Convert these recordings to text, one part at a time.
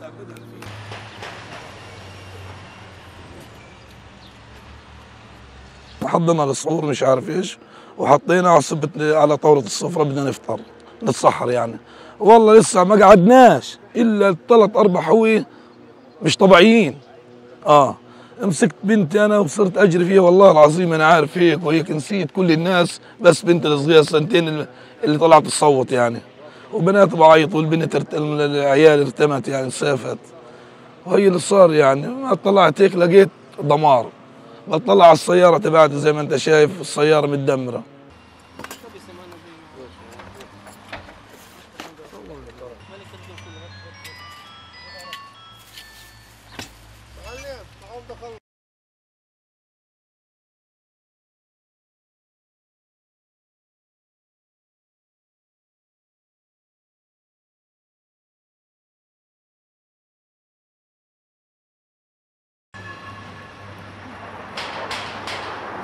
ساكنها فيه. حضنا للسحور مش عارف ايش، وحطينا عصبت على طاوله السفره بدنا نفطر نتسحر يعني. والله لسه ما قعدناش الا ثلاث اربع حوي مش طبيعيين. مسكت بنتي انا وصرت اجري فيها، والله العظيم انا عارف هيك وهيك، نسيت كل الناس بس بنتي الصغيره السنتين اللي طلعت تصوت يعني، وبنات بعيطوا والبنت العيال ارتمت يعني سافت، وهي اللي صار يعني. ما طلعت هيك لقيت دمار، بطلع على السيارة تبعتي زي ما انت شايف السيارة متدمرة.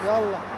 يلا